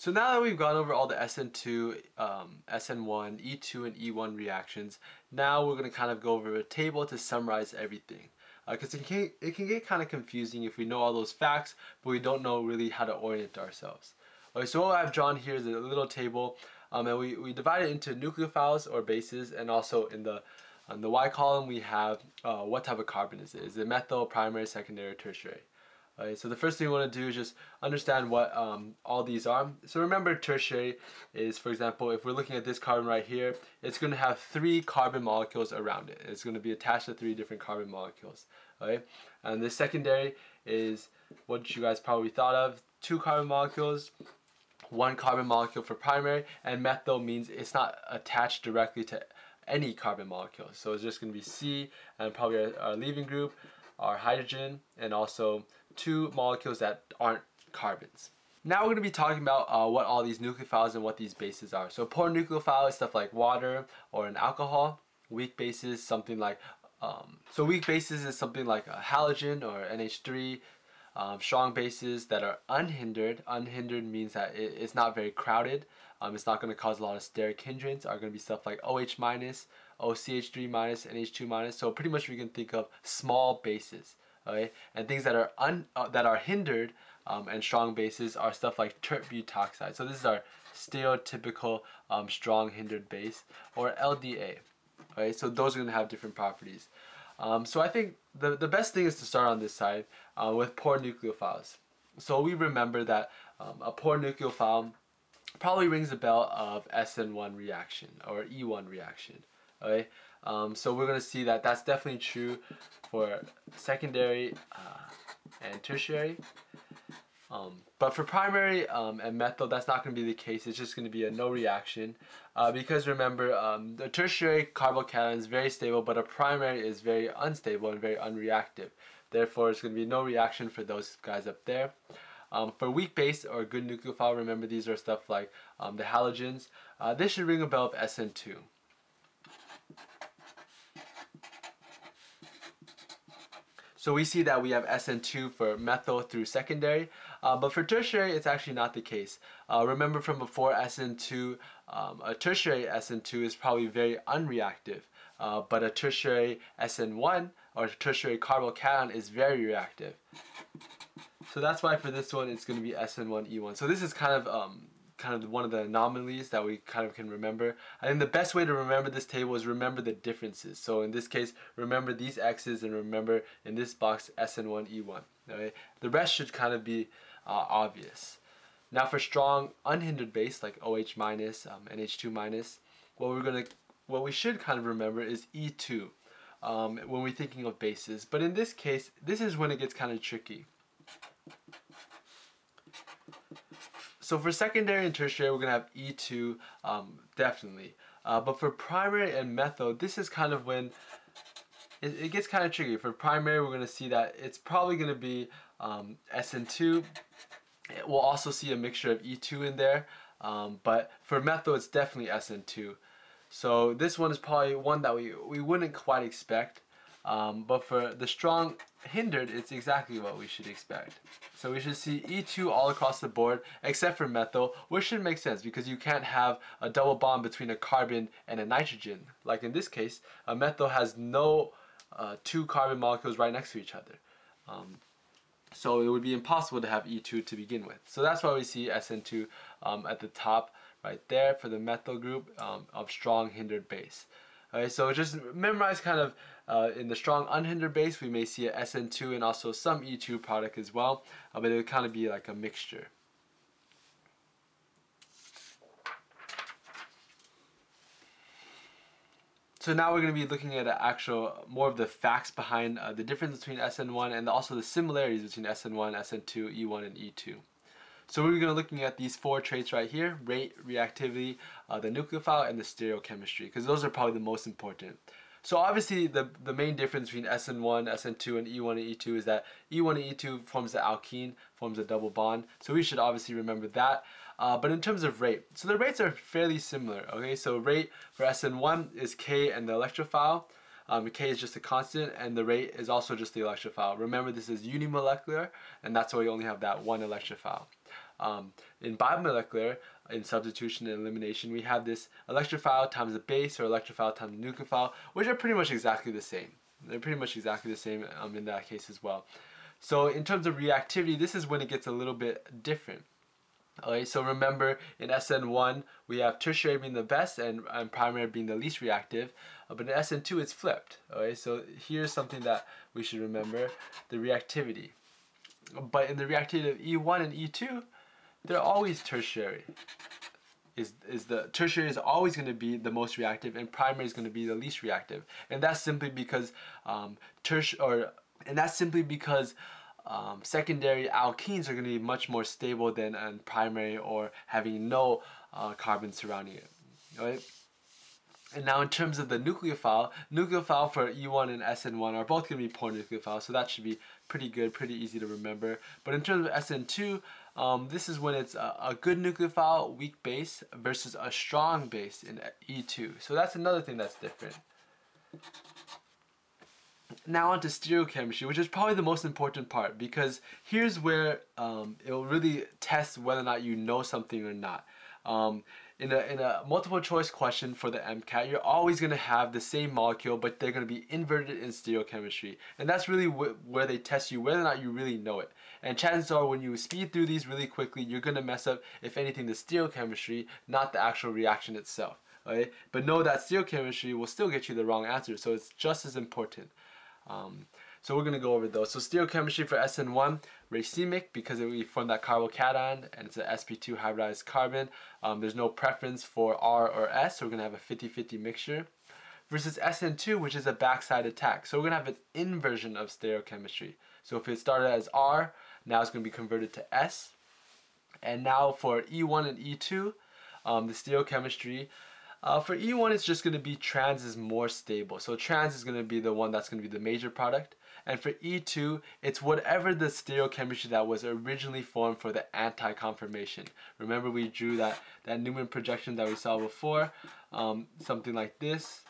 So now that we've gone over all the SN2, SN1, E2, and E1 reactions, now we're going to kind of go over a table to summarize everything. Because it can get kind of confusing if we know all those facts, but we don't know really how to orient ourselves. Okay, so what I've drawn here is a little table, and we divide it into nucleophiles or bases, and also on the Y column we have what type of carbon is it? Is it methyl, primary, secondary, tertiary? Okay, so the first thing we want to do is just understand what all these are. So remember, tertiary is, for example, if we're looking at this carbon right here, it's going to have 3 carbon molecules around it. It's going to be attached to 3 different carbon molecules. Okay? And the secondary is what you guys probably thought of, 2 carbon molecules, 1 carbon molecule for primary, and methyl means it's not attached directly to any carbon molecule. So it's just going to be C and probably our leaving group, our hydrogen, and also 2 molecules that aren't carbons. Now we're going to be talking about what all these nucleophiles and what these bases are. So poor nucleophile is stuff like water or an alcohol. Weak bases, something like a halogen or NH3. Strong bases that are unhindered. Unhindered means that it's not very crowded. It's not going to cause a lot of steric hindrance. Are going to be stuff like OH-, OCH3-, NH2-. So pretty much we can think of small bases. Okay? And things that are hindered and strong bases are stuff like tert-butoxide. So this is our stereotypical strong hindered base, or LDA. Okay? So those are going to have different properties. So I think the best thing is to start on this side with poor nucleophiles. So we remember that a poor nucleophile probably rings the bell of SN1 reaction or E1 reaction. Okay? So we're going to see that that's definitely true for secondary and tertiary. But for primary and methyl, that's not going to be the case. It's just going to be a no reaction because remember, the tertiary carbocation is very stable, but a primary is very unstable and very unreactive. Therefore, it's going to be no reaction for those guys up there. For weak base or good nucleophile, remember these are stuff like the halogens. This should ring a bell of SN2. So we see that we have SN2 for methyl through secondary, but for tertiary it's actually not the case. Remember from before, SN2, a tertiary SN2 is probably very unreactive, but a tertiary SN1 or tertiary carbocation is very reactive. So that's why for this one it's going to be SN1 E1. So this is kind of one of the anomalies that we kind of can remember. I think the best way to remember this table is remember the differences. So in this case, remember these X's and remember in this box SN1, E1. Okay? The rest should kind of be obvious. Now for strong unhindered base like OH-, NH2-, what we should kind of remember is E2 when we're thinking of bases. But in this case, this is when it gets kind of tricky. So for secondary and tertiary, we're going to have E2 definitely. But for primary and methyl, this is kind of when it gets kind of tricky. For primary, we're going to see that it's probably going to be SN2. We'll also see a mixture of E2 in there. But for methyl, it's definitely SN2. So this one is probably one that we wouldn't quite expect. But for the strong hindered, it's exactly what we should expect. So we should see E2 all across the board, except for methyl, which should make sense because you can't have a double bond between a carbon and a nitrogen. Like in this case, a methyl has no 2 carbon molecules right next to each other. So it would be impossible to have E2 to begin with. So that's why we see SN2 at the top right there for the methyl group of strong hindered base. Okay, so just memorize kind of in the strong unhindered base, we may see a SN2 and also some E2 product as well, but it would kind of be like a mixture. So now we're going to be looking at more of the facts behind the difference between SN1 and also the similarities between SN1, SN2, E1, and E2. So we're going to be looking at these 4 traits right here: rate, reactivity, the nucleophile, and the stereochemistry, because those are probably the most important. So obviously the main difference between SN1, SN2, and E1 and E2 is that E1 and E2 forms the alkene, forms a double bond. So we should obviously remember that. But in terms of rate, so the rates are fairly similar. Okay, so rate for SN1 is K and the electrophile. K is just a constant, and the rate is also just the electrophile. Remember, this is unimolecular, and that's why we only have that one electrophile. In biomolecular, in substitution and elimination, we have this electrophile times the base or electrophile times the nucleophile, which are pretty much exactly the same. They're pretty much exactly the same in that case as well. So in terms of reactivity, this is when it gets a little bit different. Alright, so remember in SN1 we have tertiary being the best and primary being the least reactive, but in SN2 it's flipped. Alright, so here's something that we should remember, the reactivity. But in the reactivity of E1 and E2, they're always tertiary. Tertiary is always going to be the most reactive and primary is going to be the least reactive, and that's simply because secondary alkenes are going to be much more stable than primary or having no carbon surrounding it. Right? And now in terms of the nucleophile, for E1 and SN1 are both going to be poor nucleophiles, so that should be pretty good, pretty easy to remember. But in terms of SN2, this is when it's a good nucleophile, weak base, versus a strong base in E2. So that's another thing that's different. Now on to stereochemistry, which is probably the most important part, because here's where it will really test whether or not you know something or not. In a multiple choice question for the MCAT, you're always going to have the same molecule, but they're going to be inverted in stereochemistry. And that's really where they test you, whether or not you really know it. And chances are when you speed through these really quickly, you're going to mess up, if anything, the stereochemistry, not the actual reaction itself. Right? But know that stereochemistry will still get you the wrong answer, so it's just as important. So we're going to go over those. So stereochemistry for SN1, racemic, because we form that carbocation and it's an sp2 hybridized carbon. There's no preference for R or S, so we're going to have a 50-50 mixture. Versus SN2, which is a backside attack. So we're going to have an inversion of stereochemistry. So if it started as R, now it's going to be converted to S. And now for E1 and E2, the stereochemistry, for E1, it's just going to be trans is more stable. So trans is going to be the one that's going to be the major product. And for E2, it's whatever the stereochemistry that was originally formed for the anti-conformation. Remember we drew that Newman projection that we saw before, something like this.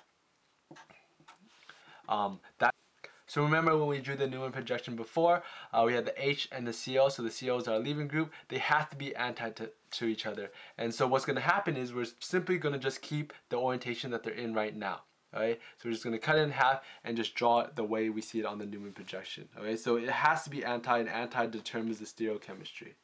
So remember when we drew the Newman projection before, we had the H and the CO, so the CO is our leaving group. They have to be anti to each other. And so what's going to happen is we're simply going to just keep the orientation that they're in right now. Alright, so we're just going to cut it in half and just draw it the way we see it on the Newman projection. Alright, so it has to be anti, and anti determines the stereochemistry.